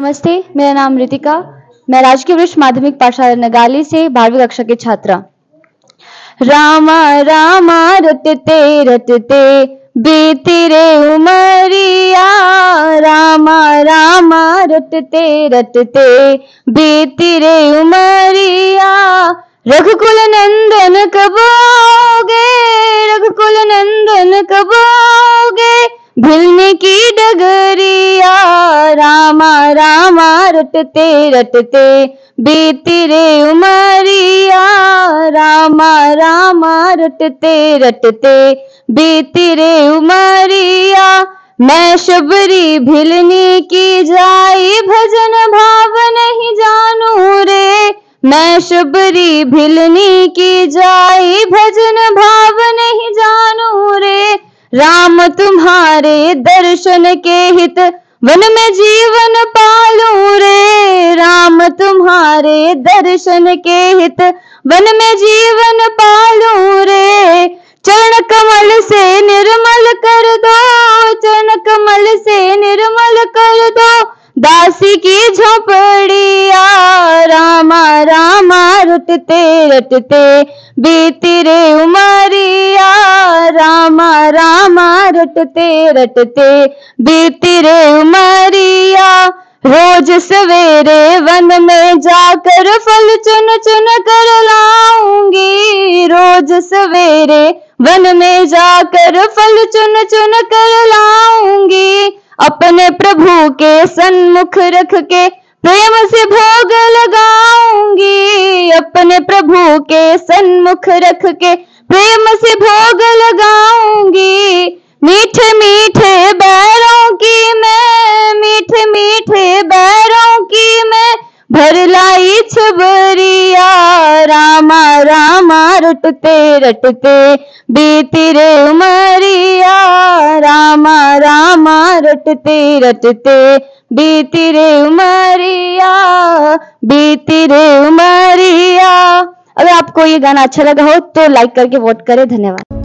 नमस्ते, मेरा नाम रितिका, मैं राजकीय उच्च माध्यमिक पाठशाला नगाली से 12वीं कक्षा की छात्रा। रामा रामा रटते बीती रे उमरिया, रामा रामा रटते बीती रे उमरिया। रघुकुल नंदन कब आओगे, रघुकुल नंदन कब आओगे, भूलने की डगरिया। रामा रामा रटते बीती रे उमरिया, रामा रामा रटते बीती रे उमरिया। मैं शबरी भिलनी की जाई, भजन भाव नहीं जानू रे। मैं शबरी भिलनी की जाई, भजन भाव नहीं जानू रे। राम तुम्हारे दर्शन के हित, वन में जीवन पालूं रे। राम तुम्हारे दर्शन के हित, वन में जीवन पालूं रे। चरण कमल से निर्मल कर दो, चरण कमल से निर्मल कर दो, दासी की झोपड़िया। रामा रामा रटते बीती रे उमरिया, रामा रामा रटते बीती रे उमरिया। रोज सवेरे वन में जाकर फल चुन कर लाऊंगी, रोज सवेरे वन में जाकर फल चुन कर लाऊंगी। अपने प्रभु के सन्मुख रख के प्रेम से भोग लगाऊंगी, अपने प्रभु के सन्मुख रख के प्रेम से भोग लगाऊंगी। मीठे बैरों की मैं भर लाई छबरिया। रामा रामा रटते बीती रे उमरिया, रामा रामा रटते बीती रे उमरिया, बीती रे उमरिया। अगर आपको ये गाना अच्छा लगा हो तो लाइक करके वोट करें। धन्यवाद।